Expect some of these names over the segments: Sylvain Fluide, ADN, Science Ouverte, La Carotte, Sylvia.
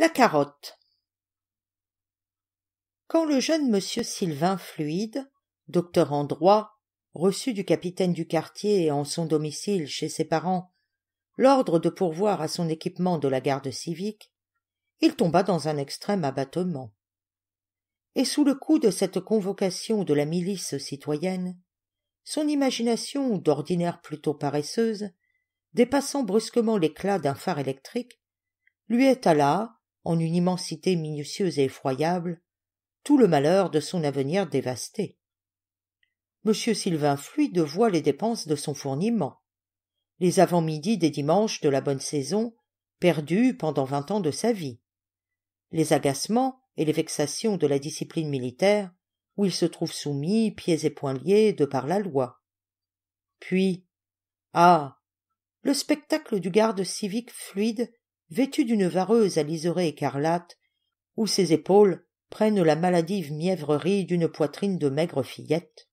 La carotte. Quand le jeune monsieur Sylvain Fluide, docteur en droit, reçut du capitaine du quartier en son domicile chez ses parents l'ordre de pourvoir à son équipement de la garde civique, il tomba dans un extrême abattement. Et sous le coup de cette convocation de la milice citoyenne, son imagination, d'ordinaire plutôt paresseuse, dépassant brusquement l'éclat d'un phare électrique, lui étala, en une immensité minutieuse et effroyable, tout le malheur de son avenir dévasté. Monsieur Sylvain Fluide voit les dépenses de son fourniment, les avant-midi des dimanches de la bonne saison, perdus pendant 20 ans de sa vie, les agacements et les vexations de la discipline militaire, où il se trouve soumis, pieds et poings liés, de par la loi. Puis, le spectacle du garde civique Fluide, vêtu d'une vareuse à liseré écarlate, où ses épaules prennent la maladive mièvrerie d'une poitrine de maigre fillette.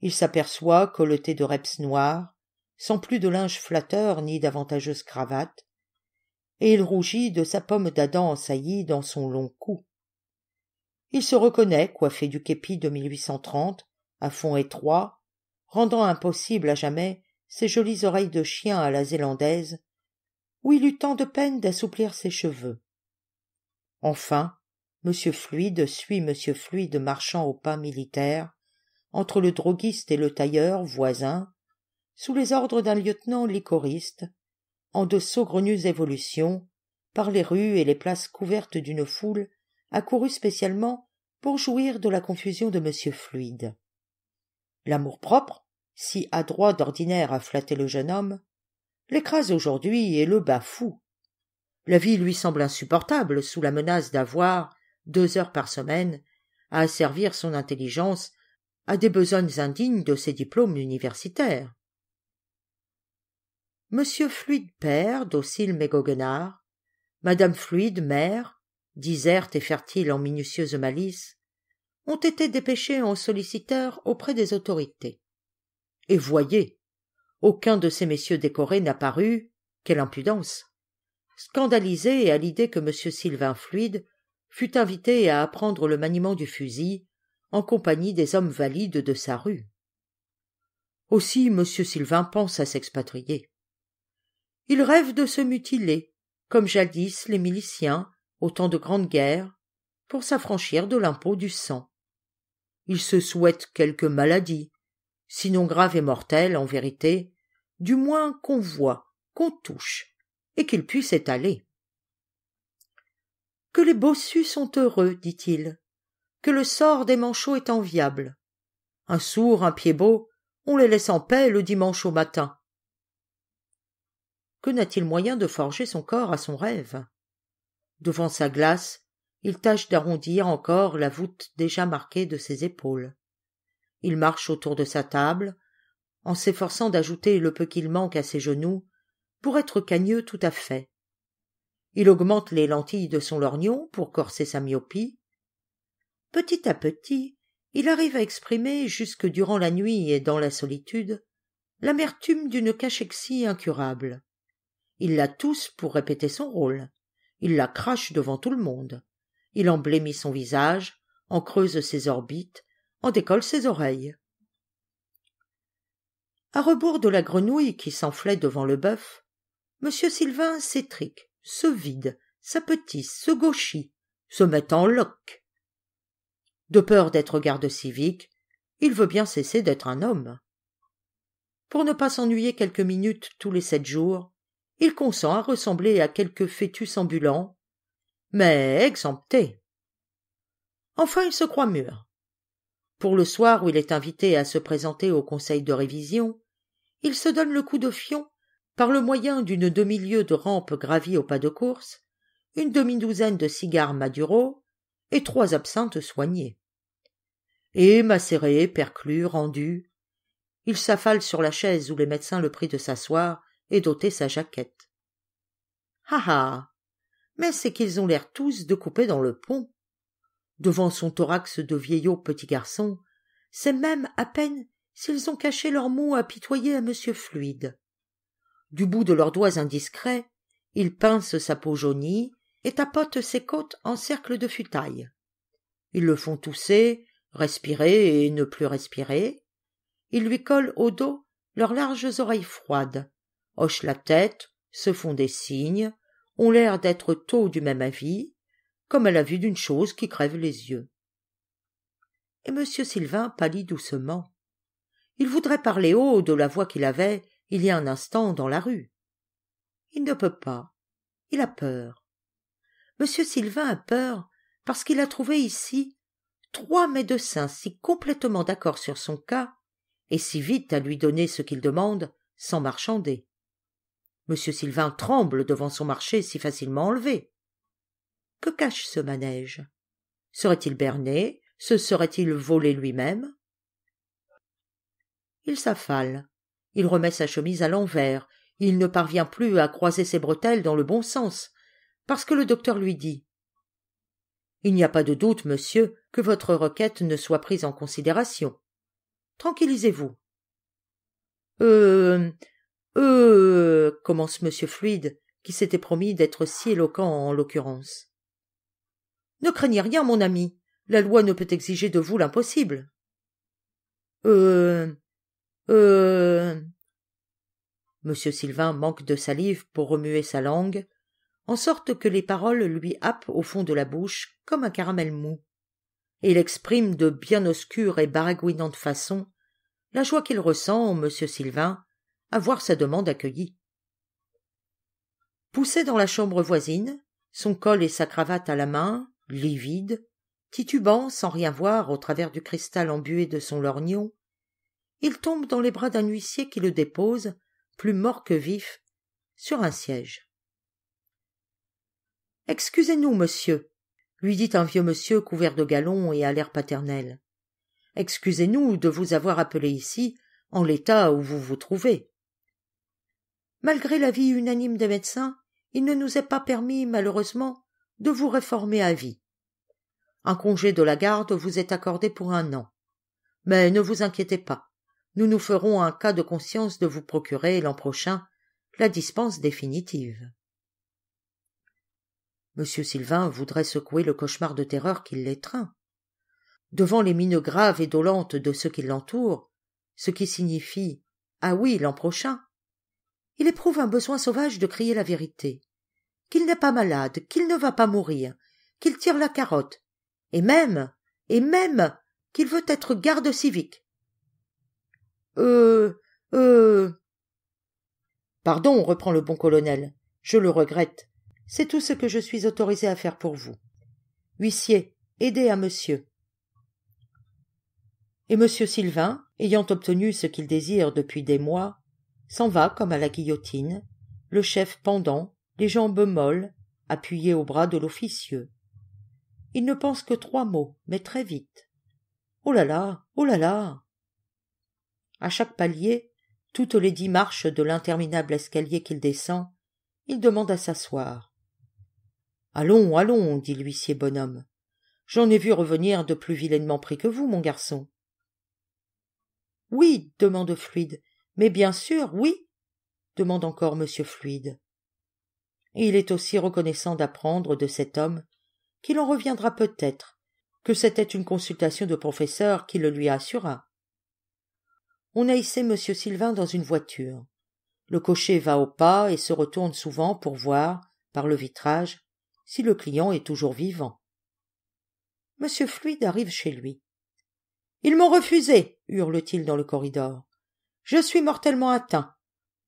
Il s'aperçoit, colleté de reps noirs, sans plus de linge flatteur ni d'avantageuse cravate, et il rougit de sa pomme d'Adam en saillie dans son long cou. Il se reconnaît, coiffé du képi de 1830, à fond étroit, rendant impossible à jamais ses jolies oreilles de chien à la zélandaise, où il eut tant de peine d'assouplir ses cheveux. Enfin, Monsieur Fluide suit Monsieur Fluide marchant au pas militaire, entre le droguiste et le tailleur voisin, sous les ordres d'un lieutenant licoriste, en de saugrenues évolutions, par les rues et les places couvertes d'une foule accourue spécialement pour jouir de la confusion de Monsieur Fluide. L'amour-propre, si adroit d'ordinaire à flatter le jeune homme, l'écrase aujourd'hui et le bafoue. La vie lui semble insupportable sous la menace d'avoir, 2 heures par semaine, à asservir son intelligence à des besognes indignes de ses diplômes universitaires. Monsieur Fluide père, docile mais goguenard, Madame Fluide mère, diserte et fertile en minutieuse malice, ont été dépêchés en solliciteurs auprès des autorités. Et voyez, aucun de ces messieurs décorés n'a paru, quelle impudence, scandalisé à l'idée que M. Sylvain Fluide fut invité à apprendre le maniement du fusil en compagnie des hommes valides de sa rue. Aussi M. Sylvain pense à s'expatrier. Il rêve de se mutiler, comme jadis les miliciens, au temps de Grande Guerre, pour s'affranchir de l'impôt du sang. Il se souhaite quelque maladie, sinon grave et mortel en vérité, du moins qu'on voit, qu'on touche, et qu'il puisse étaler. Que les bossus sont heureux, dit-il, que le sort des manchots est enviable. Un sourd, un pied-bot, on les laisse en paix le dimanche au matin. Que n'a-t-il moyen de forger son corps à son rêve? Devant sa glace, il tâche d'arrondir encore la voûte déjà marquée de ses épaules. Il marche autour de sa table, en s'efforçant d'ajouter le peu qu'il manque à ses genoux, pour être cagneux tout à fait. Il augmente les lentilles de son lorgnon pour corser sa myopie. Petit à petit, il arrive à exprimer, jusque durant la nuit et dans la solitude, l'amertume d'une cachexie incurable. Il la tousse pour répéter son rôle. Il la crache devant tout le monde. Il en blêmit son visage, en creuse ses orbites, en décolle ses oreilles. À rebours de la grenouille qui s'enflait devant le bœuf, M. Sylvain s'étrique, se vide, s'apetisse, se gauchit, se met en loque. De peur d'être garde civique, il veut bien cesser d'être un homme. Pour ne pas s'ennuyer quelques minutes tous les 7 jours, il consent à ressembler à quelque fœtus ambulant, mais exempté. Enfin, il se croit mûr. Pour le soir où il est invité à se présenter au conseil de révision, il se donne le coup de fion par le moyen d'une demi-lieue de rampe gravie au pas de course, une demi-douzaine de cigares Maduro et 3 absinthes soignées. Et, macéré, perclus, rendu, il s'affale sur la chaise où les médecins le prient de s'asseoir et d'ôter sa jaquette. Mais c'est qu'ils ont l'air tous de couper dans le pont. Devant son thorax de vieillot petit garçon, c'est même à peine s'ils ont caché leurs mots apitoyés à M. Fluide. Du bout de leurs doigts indiscrets, ils pincent sa peau jaunie et tapotent ses côtes en cercle de futaille. Ils le font tousser, respirer et ne plus respirer. Ils lui collent au dos leurs larges oreilles froides, hochent la tête, se font des signes, ont l'air d'être tôt du même avis, comme à la vue d'une chose qui crève les yeux. Et M. Sylvain pâlit doucement. Il voudrait parler haut de la voix qu'il avait il y a un instant dans la rue. Il ne peut pas. Il a peur. M. Sylvain a peur parce qu'il a trouvé ici 3 médecins si complètement d'accord sur son cas et si vite à lui donner ce qu'il demande sans marchander. M. Sylvain tremble devant son marché si facilement enlevé. Que cache ce manège? Serait-il berné? Se serait-il volé lui-même? Il s'affale. Il remet sa chemise à l'envers. Il ne parvient plus à croiser ses bretelles dans le bon sens, parce que le docteur lui dit « Il n'y a pas de doute, monsieur, que votre requête ne soit prise en considération. Tranquillisez-vous. »« commence M. Fluide, qui s'était promis d'être si éloquent en l'occurrence. « Ne craignez rien, mon ami. La loi ne peut exiger de vous l'impossible. »« M. Sylvain manque de salive pour remuer sa langue, en sorte que les paroles lui happent au fond de la bouche comme un caramel mou, et il exprime de bien obscure et baragouinante façon la joie qu'il ressent, M. Sylvain, à voir sa demande accueillie. Poussé dans la chambre voisine, son col et sa cravate à la main, livide, titubant sans rien voir au travers du cristal embué de son lorgnon, il tombe dans les bras d'un huissier qui le dépose, plus mort que vif, sur un siège. « Excusez-nous, monsieur, » lui dit un vieux monsieur couvert de galons et à l'air paternel. « Excusez-nous de vous avoir appelé ici, en l'état où vous vous trouvez. » Malgré l'avis unanime des médecins, il ne nous est pas permis, malheureusement, de vous réformer à vie. Un congé de la garde vous est accordé pour 1 an. Mais ne vous inquiétez pas. Nous nous ferons un cas de conscience de vous procurer l'an prochain la dispense définitive. » M. Sylvain voudrait secouer le cauchemar de terreur qui l'étreint. Devant les mines graves et dolentes de ceux qui l'entourent, ce qui signifie « Ah oui, l'an prochain », il éprouve un besoin sauvage de crier la vérité. Qu'il n'est pas malade, qu'il ne va pas mourir, qu'il tire la carotte, et même qu'il veut être garde civique. Pardon, reprend le bon colonel, je le regrette. C'est tout ce que je suis autorisé à faire pour vous. Huissier, aidez à monsieur. Et monsieur Sylvain, ayant obtenu ce qu'il désire depuis des mois, s'en va comme à la guillotine, le chef pendant, les jambes molles, appuyé au bras de l'officieux. Il ne pense que 3 mots, mais très vite. Oh là là, oh là là! À chaque palier, toutes les 10 marches de l'interminable escalier qu'il descend, il demande à s'asseoir. « Allons, allons, » dit l'huissier bonhomme. « J'en ai vu revenir de plus vilainement pris que vous, mon garçon. »« Oui, » demande Fluide. « Mais bien sûr, oui » demande encore Monsieur Fluide. Et il est aussi reconnaissant d'apprendre de cet homme qu'il en reviendra peut-être, que c'était une consultation de professeur qui le lui assura. On a hissé M. Sylvain dans une voiture. Le cocher va au pas et se retourne souvent pour voir, par le vitrage, si le client est toujours vivant. M. Fluide arrive chez lui. « Ils m'ont refusé !» hurle-t-il dans le corridor. « Je suis mortellement atteint.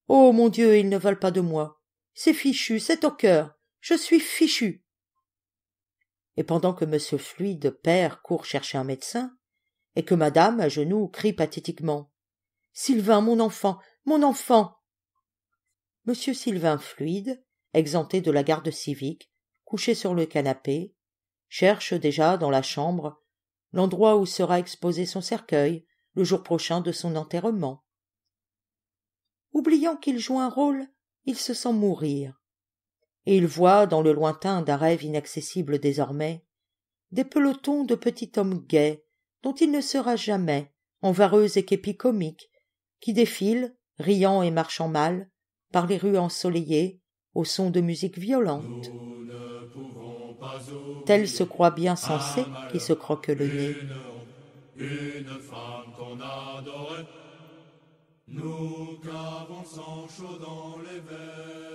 Oh, mon Dieu, ils ne veulent pas de moi. C'est fichu, c'est au cœur. Je suis fichu !» Et pendant que M. Fluide, père, court chercher un médecin, et que madame, à genoux, crie pathétiquement: « Sylvain, mon enfant, mon enfant !» Monsieur Sylvain Fluide, exempté de la garde civique, couché sur le canapé, cherche déjà dans la chambre l'endroit où sera exposé son cercueil le jour prochain de son enterrement. Oubliant qu'il joue un rôle, il se sent mourir, et il voit dans le lointain d'un rêve inaccessible désormais des pelotons de petits hommes gais dont il ne sera jamais, en vareuses et képis comiques, qui défilent, riant et marchant mal, par les rues ensoleillées, au son de musique violente. Tel se croit bien sensé qui se croque le nez. Une femme qu'on adorait, nous cavons sang chaud dans les veines.